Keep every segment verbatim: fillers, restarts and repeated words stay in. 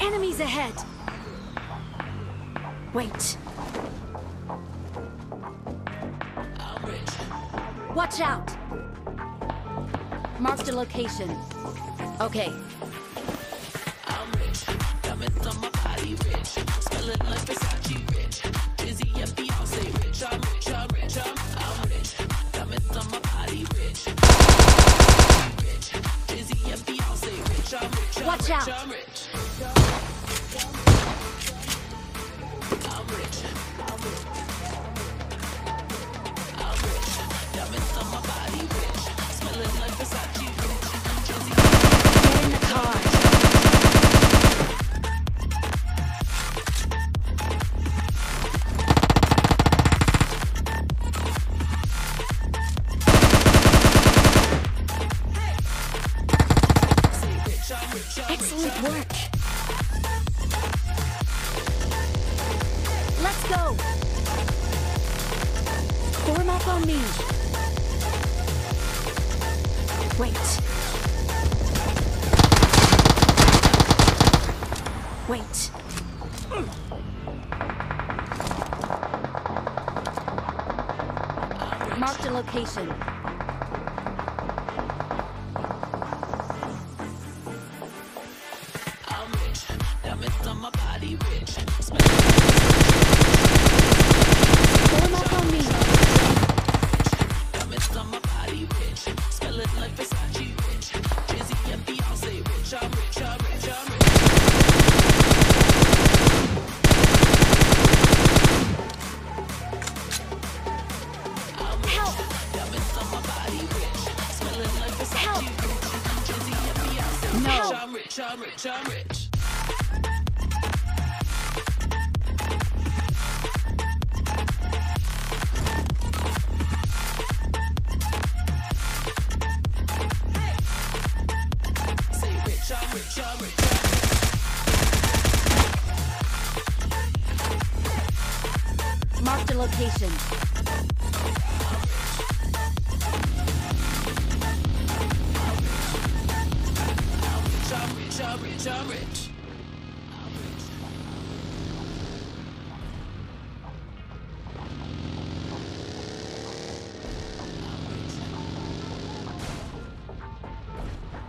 Enemies ahead! Wait. Watch out! Marked a location. Okay. I'm rich. Diamonds on my body rich. Smelling like Versace rich. Dizzy and Beyonce rich. I'm rich, I'm rich, I'm, I'm rich. Diamonds on my body rich. Rich. Dizzy and Beyonce rich. I'm rich, I'm, watch rich, out. I'm rich. I'm rich. I'm rich. I'm rich. Diamonds on my body rich. Smelling like Versace rich. Dizzy. Get in the car. Excellent work. Let's go. Form up on me. Wait. Wait. Mark the location. I'm rich, I'm rich. Mark the location. I'm rich.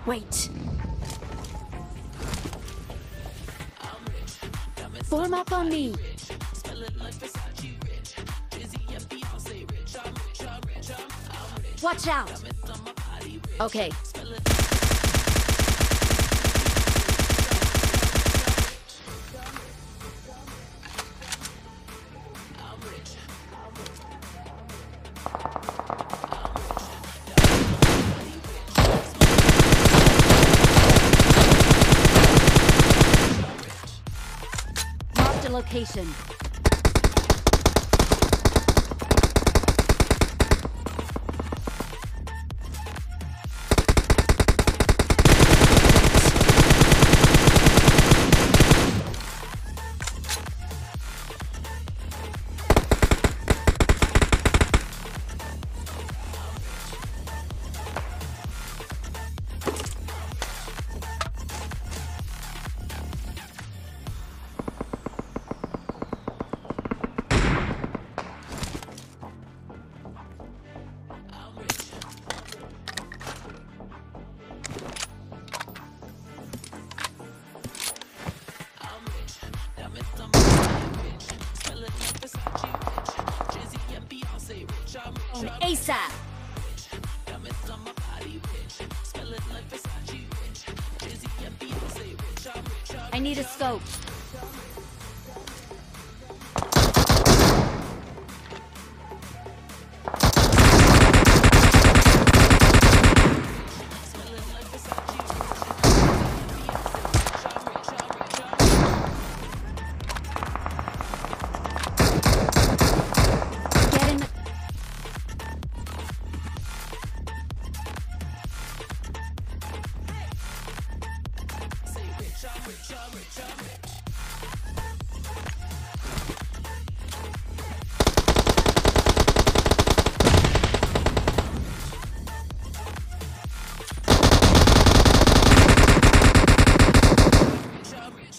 Wait. Form up on me. Watch out. Okay. Location. ASAP. I need a scope.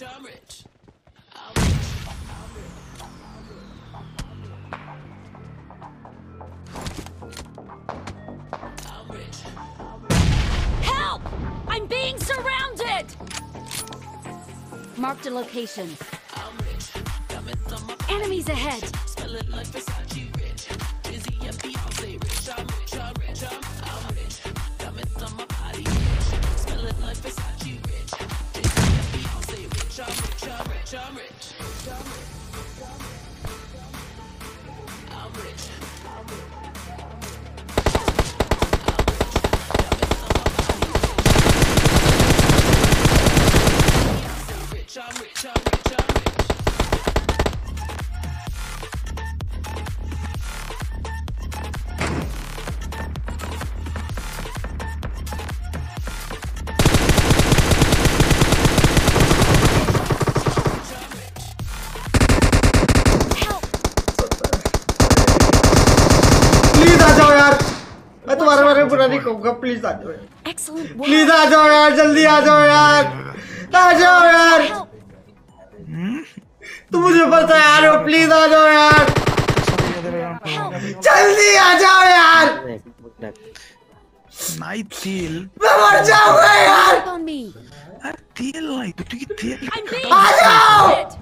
I'm Marked a location. Enemies ahead. Please आ जाओ यार, please आ जाओ यार, जल्दी आ जाओ यार, आ जाओ यार, तू मुझे पता यार, वो प्लीज आ जाओ यार, जल्दी आ जाओ यार, मैं मर जाऊंगा यार, तेल नहीं तो तू की तेल आ जाओ।